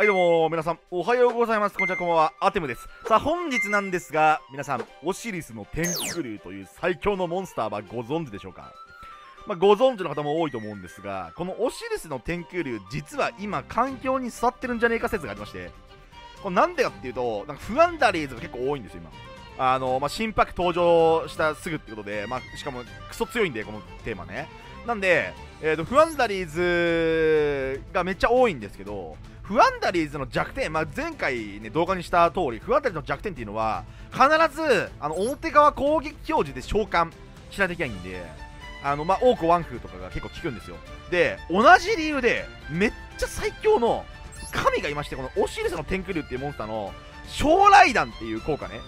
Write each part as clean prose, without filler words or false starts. はいどうも皆さんおはようございます。こんにちは、こんばんは、アテムです。さあ本日なんですが、皆さんオシリスの天空竜という最強のモンスターはご存知でしょうか。ご存知の方も多いと思うんですが、このオシリスの天空竜、実は今環境に座ってるんじゃねえか説がありまして、これなんでかっていうと、なんか不安打レイズが結構多いんですよ今。新パック登場したすぐってことで、しかもクソ強いんでこのテーマね。なんで、フアンダリーズがめっちゃ多いんですけど、フアンダリーズの弱点、前回、ね、動画にした通り、フアンダリーズの弱点っていうのは必ず表側攻撃表示で召喚しないといけないんで、オークワンフーとかが結構効くんですよ。で同じ理由でめっちゃ最強の神がいまして、このオシリスの天空竜っていうモンスターの将来弾っていう効果ね、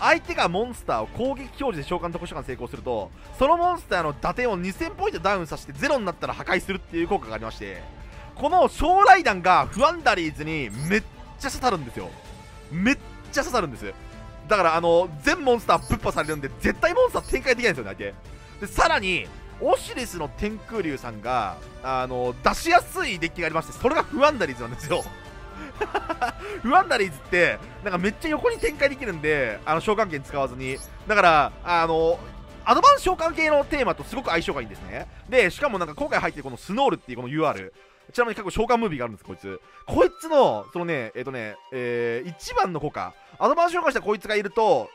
相手がモンスターを攻撃表示で召喚と特殊召喚成功すると、そのモンスターの打点を2000ポイントダウンさせて0になったら破壊するっていう効果がありまして、この将来弾がフアンダリーズにめっちゃ刺さるんですよ。めっちゃ刺さるんです。だから全モンスターぶっ破されるんで、絶対モンスター展開できないんですよね相手で。さらにオシリスの天空竜さんが出しやすいデッキがありまして、それがフアンダリーズなんですよ。フアンダリーズってなんかめっちゃ横に展開できるんで、召喚剣使わずに、だからアドバンス召喚系のテーマとすごく相性がいいんですね。でしかもなんか今回入ってるこのスノールっていうこの UR、 ちなみに過去召喚ムービーがあるんです。こいつのそのね1番の効果、アドバンス召喚したこいつがいると、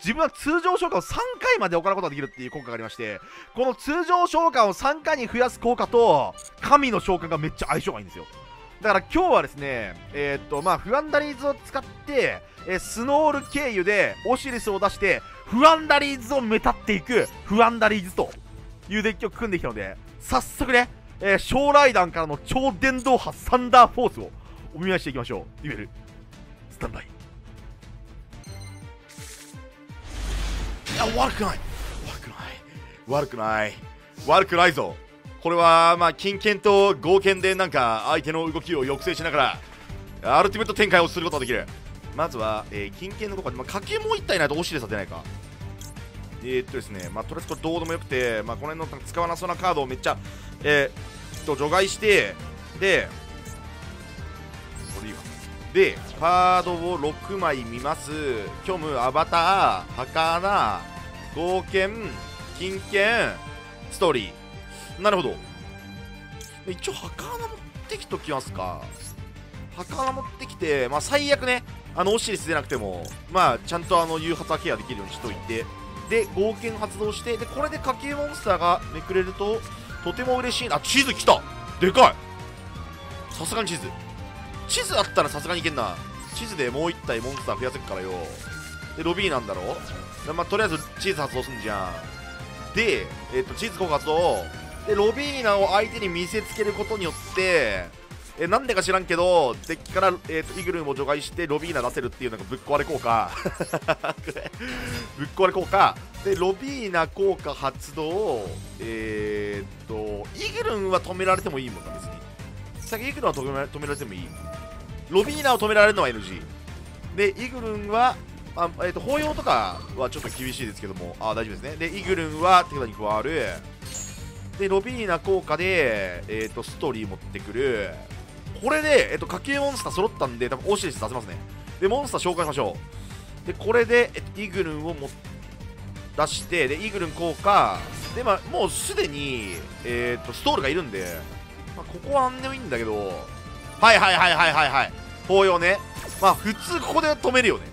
自分は通常召喚を3回まで行うことができるっていう効果がありまして、この通常召喚を3回に増やす効果と神の召喚がめっちゃ相性がいいんですよ。だから今日はですね、フアンダリーズを使って、スノール経由でオシリスを出して、フアンダリーズを目立っていく、フアンダリーズというデッキを組んできたので、早速ね、将来弾からの超電導波サンダーフォースをお見舞いしていきましょう。デュエル、スタンバイ。いや、悪くない。悪くない。悪くない。悪くないぞ。これは金剣と合剣でなんか相手の動きを抑制しながらアルティメット展開をすることができる。まずは、金剣の効果で掛けも一体ないとオシリスは出ないか。ですね、とりあえずこれどうでもよくて、この辺の使わなそうなカードをめっちゃ除外して、でこれいいわ。でカードを6枚見ます。虚無、アバター、儚、合剣、金剣、ストーリー。なるほど、一応儚持ってきときますか。儚持ってきて、最悪ね、オシリス出なくてもちゃんと誘発はケアできるようにしといて、で合剣発動して、でこれで家系モンスターがめくれるととても嬉しいな。地図来た、でかい。さすがに地図あったらさすがにいけんな。地図でもう1体モンスター増やせっからよ。でロビーなんだろう。とりあえず地図発動すんじゃん。で地図効果発動で、ロビーナを相手に見せつけることによって、なんでか知らんけど、デッキから、イグルーを除外してロビーナ出せるっていうのがぶっ壊れ効果。ぶっ壊れ効果。で、ロビーナ効果発動。イグルーは止められてもいいもんな、別に。先イグルーは止められてもいい。ロビーナを止められるのは NG。で、イグルーは、包容とかはちょっと厳しいですけども、大丈夫ですね。で、イグルーは手札に加わる。でロビーナ効果で、ストーリー持ってくる。これで、家系モンスター揃ったんで多分オシリス出せますね。でモンスター紹介しましょう。でこれで、イグルンを出して、でイグルン効果で、もうすでに、ストールがいるんで、ここは何でもいいんだけど、はいはいはいはいはいはい、包容ね。普通ここで止めるよね。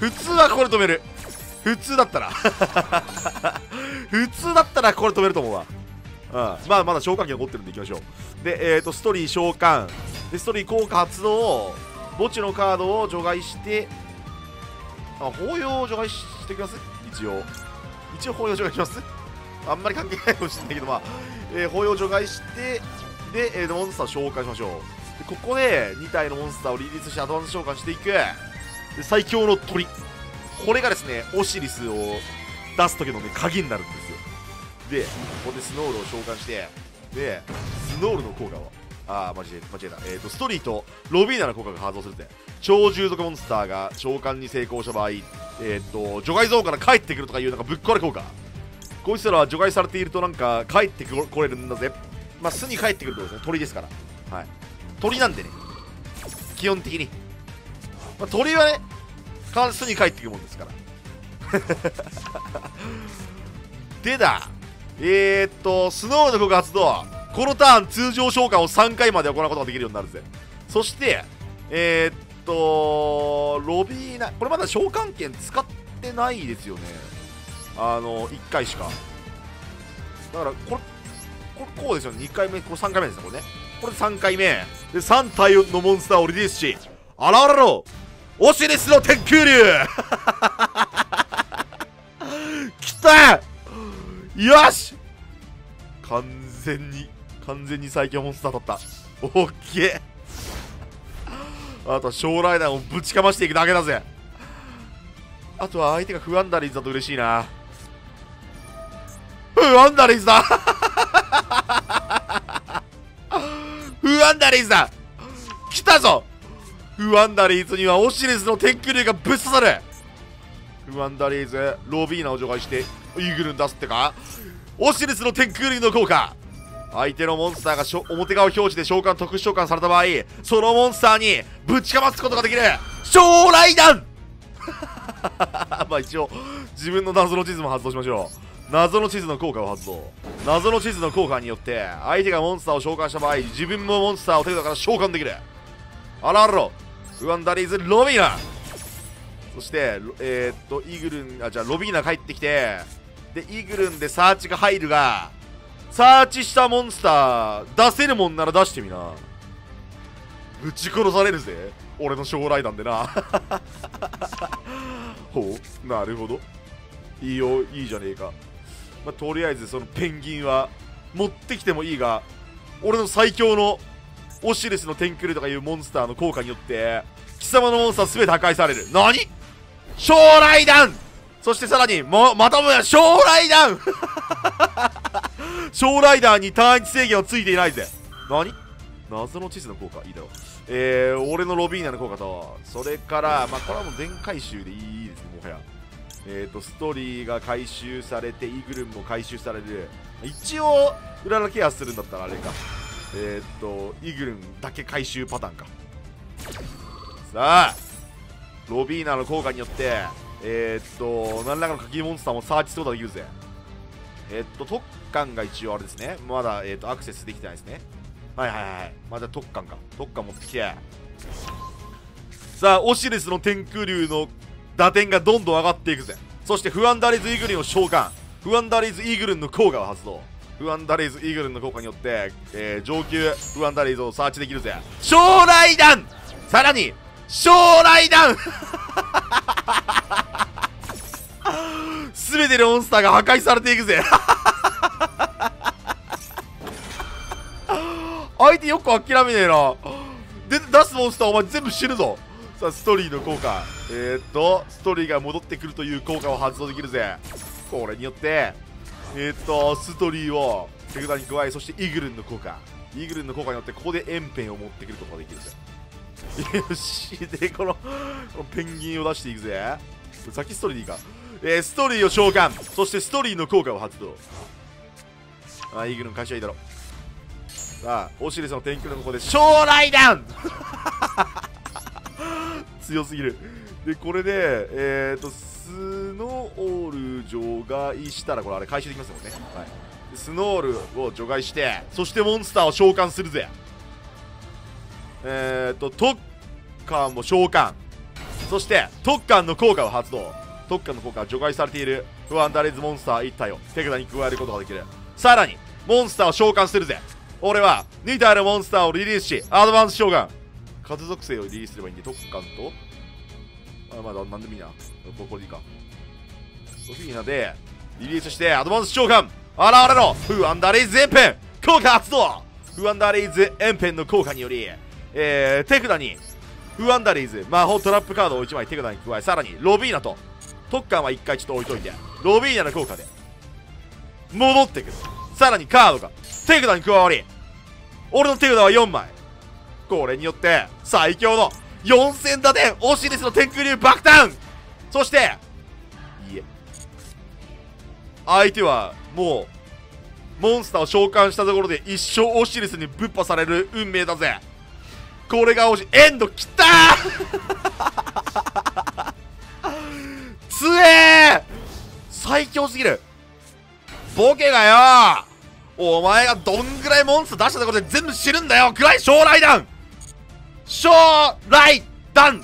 普通はこれ止める。普通だったら普通だったらこれ止めると思うわ。まだ召喚機残ってるんでいきましょう。で、ストーリー召喚で、ストーリー効果発動、墓地のカードを除外して、抱擁を除外してきます。一応抱擁除外します。あんまり関係ないかもしれないけど、抱擁除外して、で、モンスター召喚しましょう。でここで2体のモンスターをリリースしてアドバンス召喚していく。で最強の鳥、これがですねオシリスを出す時のね鍵になるんですよ。で、ここでスノールを召喚して、で、スノールの効果を間違えた。ストリート、ロビーナの効果が発動するって、超従属モンスターが召喚に成功した場合、除外ゾーンから帰ってくるとかいうなんかぶっ壊れ効果。こいつらは除外されているとなんか帰ってこれるんだぜ。巣に帰ってくるとですね、鳥ですから。はい。鳥なんでね。基本的に、まあ、鳥はね関数に帰ってくるもんですからでだ、スノーの告発とこのターン通常召喚を3回まで行うことができるようになるぜ。そしてロビーナ、これまだ召喚券使ってないですよね。1回しか。だからこれこうですよね。2回目、これ3回目ですね、これね。これ3回目。で、3体のモンスターをリリースし、現れろオシリスの天空竜来たよし、完全に最強モンスターだった。オッケー、あとは将来弾をぶちかましていくだけだぜ。あとは相手がフアンダリーズだと嬉しいな。フアンダリーズだフアンダリーズだ、来たぞ。フアンダリーズにはオシリスの天空竜がぶっ刺さる。フアンダリーズ、ロビーナを除外してイーグルに出すってか。オシリスの天空竜の効果、相手のモンスターが表側表示で召喚、特殊召喚された場合、そのモンスターにぶちかますことができる将来弾まあ一応自分の謎の地図も発動しましょう。謎の地図の効果を発動。謎の地図の効果によって相手がモンスターを召喚した場合、自分もモンスターを手札から召喚できる。あらあら、フアンダリーズ、ロビーナ。そしてイーグルン、あ、じゃあロビーナ帰ってきて、でイーグルンでサーチが入るが、サーチしたモンスター出せるもんなら出してみな。ぶち殺されるぜ俺の将来弾でなほう、なるほど、いいよ、いいじゃねえか。まあ、とりあえずそのペンギンは持ってきてもいいが、俺の最強のオシリスの天空とかいうモンスターの効果によって貴様のモンスター全て破壊される。何、将来弾。そしてさらにまたもや将来弾将来弾に単一制限はついていないぜ。何、謎の地図の効果、いいだろう。俺のロビーナの効果と、それから、まあ、これはもう全回収でいいですね、もはや。ストーリーが回収されて、イグルンも回収される。一応、裏のケアするんだったらあれか。イグルンだけ回収パターンか。さあ、ロビーナの効果によって、何らかの鍵モンスターもサーチすることができるぜ。特艦が一応あれですね。まだ、アクセスできてないですね。はいはいはい。まだ特艦か。特艦持ってきて。さあ、オシリスの天空竜の打点がどんどん上がっていくぜ。そして、フアンダリーズ・イーグルンを召喚。フアンダリーズ・イーグルンの効果を発動。フアンダリーズ・イーグルンの効果によって、上級フアンダリーズをサーチできるぜ。将来弾、さらに、将来弾全てのモンスターが破壊されていくぜ相手よく諦めねえな。で出すモンスターお前全部死ぬぞ。さあ、ストーリーの効果、ストーリーが戻ってくるという効果を発動できるぜ。これによってストーリーを手札に加え、そしてイグルンの効果、イグルンの効果によってここで円ペンを持ってくることができるぜよし、でこのペンギンを出していくぜ。さっきストーリーでいいか。ストーリーを召喚、そしてストーリーの効果を発動。ああ、イーグルの会社いいだろ。さあ、オシリスの天空のここで将来弾強すぎる。で、これでスノール除外したら、これあれ回収できますもんね、はい、スノールを除外して、そしてモンスターを召喚するぜ。特艦も召喚、そして特艦の効果を発動。特艦の効果は除外されているフアンダレーズモンスター1体を手札に加えることができる。さらにモンスターを召喚するぜ。俺は2体のモンスターをリリースし、アドバンス召喚、数属性をリリースすればいいんで、特艦と、あ、まだ何でもいいな、これでいいか。ロフィーナでリリースしてアドバンス召喚、現れろフアンダレーズエンペン、効果発動。フアンダレーズエンペンの効果により、手札にフアンダレーズ魔法トラップカードを1枚手札に加え、さらにロビーナと特艦は1回ちょっと置いといて、ロビーナの効果で戻ってくる。さらにカードが手札に加わり、俺の手札は4枚。これによって最強の4000打点オシリスの天空竜爆弾。そしていえ、相手はもうモンスターを召喚したところで一生オシリスにぶっ破される運命だぜ。これが欲しい。エンドきたーつえー、最強すぎる。ボケがよー、お前がどんぐらいモンスター出したところで全部知るんだよ。暗い将来弾、将来弾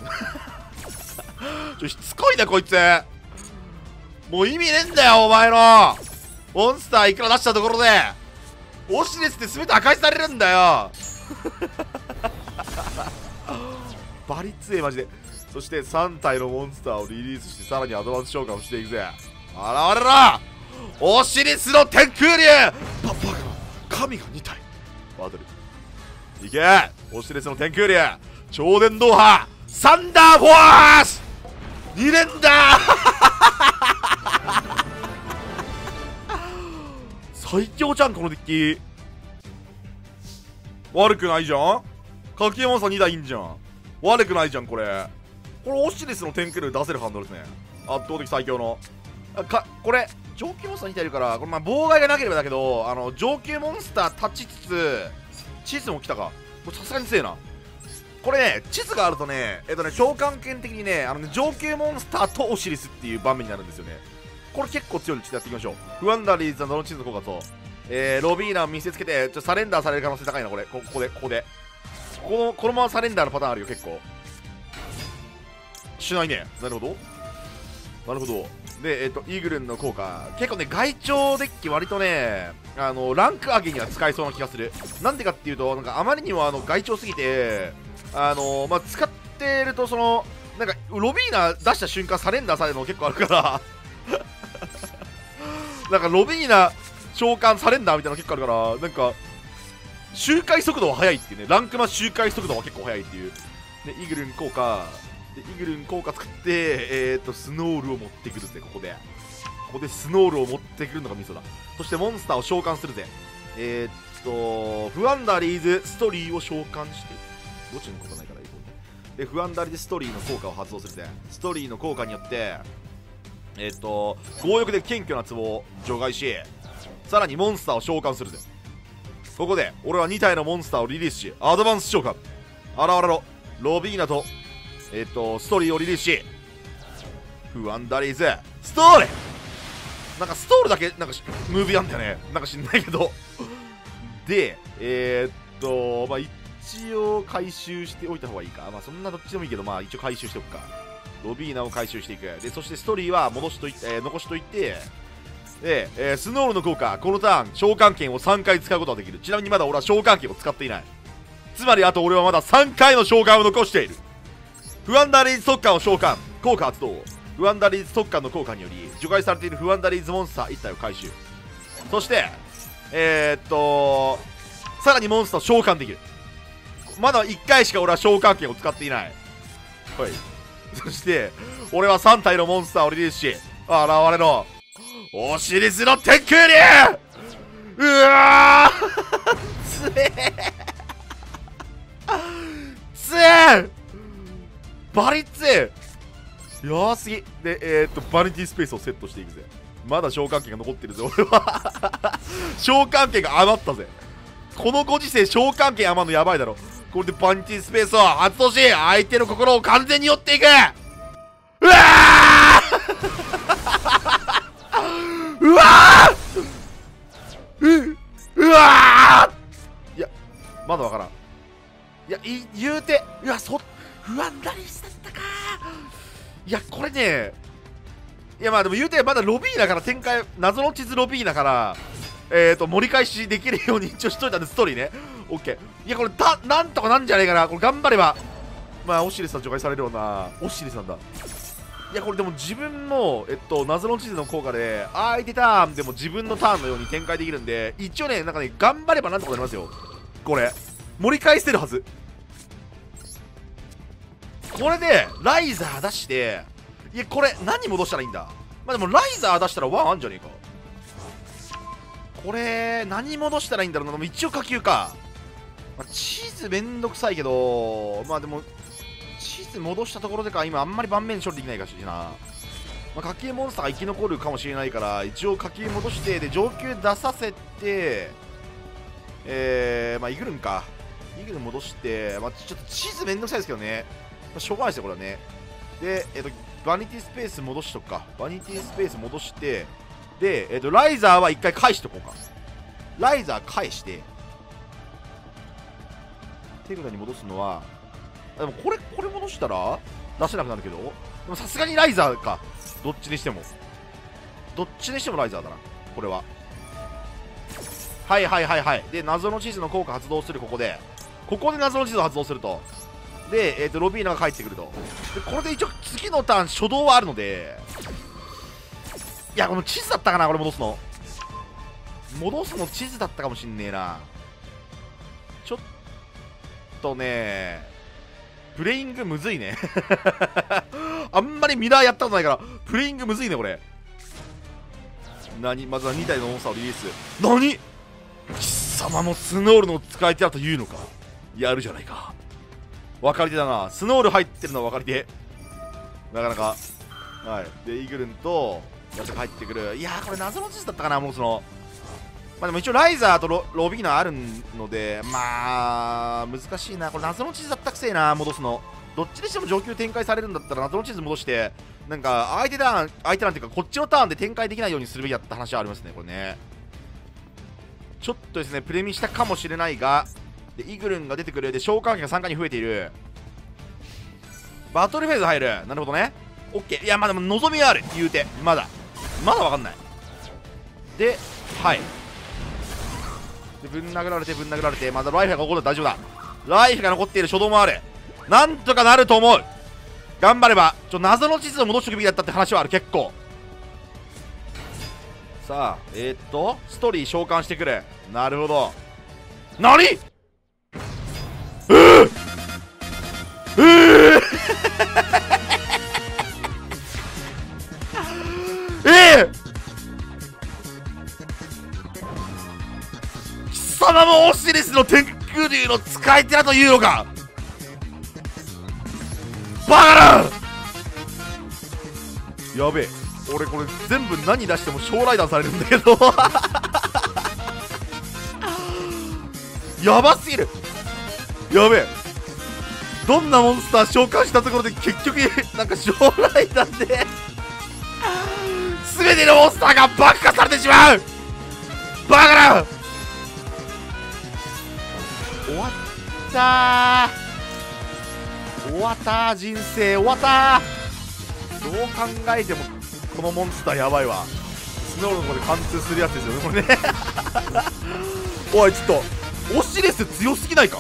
しつこいなこいつ。もう意味ねえんだよお前のモンスターいくら出したところでオシレスって全て破壊されるんだよバリ強えマジで。そして3体のモンスターをリリースしてさらにアドバンス召喚をしていくぜ。現れろオシリスの天空竜。パパが神が2体バトルいけ。オシリスの天空竜、超電導波サンダーフォース2連打最強じゃんこのデッキ。悪くないじゃん、かき山さん2台いいんじゃん。悪くないじゃんこれ。これオシリスの天空竜出せるハンドルですね。圧倒的最強のかこれ上級モンスターにているからこれまあ妨害がなければだけど、あの上級モンスター立ちつつ地図も来たか。さすがに強いなこれね。地図があるとね、召喚権的にね、あのね上級モンスターとオシリスっていう場面になるんですよね。これ結構強いんでちょっとやっていきましょう。フワンダリーズの地図の効果と、ロビーナを見せつけてちょっとサレンダーされる可能性高いなこれ。このままサレンダーのパターンあるよ。結構しないね。なるほどなるほど。で、イーグルンの効果結構ね、外調デッキ割とね、ランク上げには使えそうな気がする。なんでかっていうと、なんかあまりにも外調すぎて、まあ、使ってるとそのなんかロビーナ出した瞬間サレンダーされるの結構あるからなんかロビーナ召喚サレンダーみたいなの結構あるから、なんか周回速度は速いっていうね、ランクの周回速度は結構速いっていう。でイーグルン効果でイグルン効果使って、スノールを持ってくるぜ。ここでスノールを持ってくるのがミソだ。そしてモンスターを召喚するぜ。フアンダリーズストーリーを召喚してどっちに効果ないからいい、ね、でフアンダリーズストーリーの効果を発動するぜ。ストーリーの効果によって強欲で謙虚なツボを除外し、さらにモンスターを召喚するぜ。ここで俺は2体のモンスターをリリースしアドバンス召喚。あらあらろロビーナとストーリーをリリースし、フワンダリーズストーリー、なんかストールだけなんかムービーあんだよね、なんか知んないけどでまあ一応回収しておいた方がいいか、まあそんなどっちでもいいけど、まあ一応回収しておくか。ロビーナを回収していく。でそしてストーリーは戻しといて、残しといて、で、スノールの効果このターン召喚権を3回使うことができる。ちなみにまだ俺は召喚権を使っていない。つまりあと俺はまだ3回の召喚を残している。フアンダリーズ特艦を召喚、効果発動。フアンダリーズ特艦の効果により除外されているフアンダリーズモンスター1体を回収。そしてさらにモンスターを召喚できる。まだ1回しか俺は召喚権を使っていない。はい。そして俺は3体のモンスターをリリースし現れのオシリスの天空竜。うわーつえつえバリッツーやばすぎ。で、バニティスペースをセットしていくぜ。まだ召喚権が残ってるぜ俺は召喚権が余ったぜ。このご時世召喚権余るのやばいだろ。これでバニティスペースを発動し相手の心を完全に寄っていく。うわーうわーうわー、いやまだわからん。いや言うて、いやそっフワンダリーズだったか。いやこれね、いやまあでも言うてまだロビーナから展開、謎の地図ロビーナから盛り返しできるように一応しといたんで、ストーリーね。オッケー。いやこれなんとかなんじゃねえかなこれ、頑張れば。まあオシリスさん除外されるような、オシリスさんだ。いやこれでも自分の謎の地図の効果で相手ターンでも自分のターンのように展開できるんで、一応ねなんかね頑張ればなんとかなりますよこれ。盛り返せるはず。これでライザー出して、いやこれ何戻したらいいんだ。まあでもライザー出したら1あんじゃねえかこれ。何戻したらいいんだろうな。でも一応火球か、まあ、地図めんどくさいけど、まあでも地図戻したところでか今あんまり盤面処理できないかしな、まあ、火球モンスターが生き残るかもしれないから一応火球戻して、で上級出させてまあイグルンかイーグル戻して、まあ、ちょっと地図めんどくさいですけどね、まあ、しょうがないですよ、これはね。で、バニティスペース戻しとくか。バニティスペース戻して、で、ライザーは一回返しとこうか。ライザー返して、手札に戻すのは、あ、でもこれ戻したら出せなくなるけど、でもさすがにライザーか。どっちにしても。どっちにしてもライザーだな、これは。はいはいはいはい。で、謎の地図の効果発動する、ここで。ここで謎の地図を発動すると。で、ロビーナが帰ってくると。で、これで一応次のターン、初動はあるので。いや、この地図だったかな、これ戻すの。戻すの地図だったかもしんねえな。ちょっとね、プレイングむずいね。あんまりミラーやったことないから、プレイングむずいね、これ。まずは2体のモンスターをリリース。何、貴様もスノールの使い手だというのか。やるじゃないか。分かり手だな。スノール入ってるのは分かり手。なかなか。はい。で、イーグルンと、やつが入ってくる。いやー、これ謎の地図だったかな、もうその。まあでも一応、ライザーとロビーナあるので、まあ、難しいな。これ謎の地図だったくせえな、戻すの。どっちにしても上級展開されるんだったら、謎の地図戻して、なんか相手なんていうか、こっちのターンで展開できないようにするべきだった話はありますね、これね。ちょっとですね、プレミしたかもしれないが、でイグルンが出てくる。で、召喚機が3回に増えている。バトルフェーズ入る。なるほどね。オッケー。いや、まあでも望みはある。言うて。まだわかんない。で、はい。で、ぶん殴られて、まだライフが残る。大丈夫だ。ライフが残っている。初動もある。なんとかなると思う。頑張れば。謎の地図を戻しておくべきだったって話はある、結構。さあ、ストーリー召喚してくれ。なるほど。何、貴様もオシリスの天空竜の使い手だというのか。バカだ。やべえ、俺これ全部何出しても将来弾されるんだけど。やばすぎる。やべえ、どんなモンスター召喚したところで結局なんか将来弾で全てのモンスターが爆破されてしまう。バカだ。終わったー。終わったー、人生終わったー。どう考えてもこのモンスターやばいわ。スノールのとこで貫通するやつですよね、これね。おい、ちょっとオシレス強すぎないか。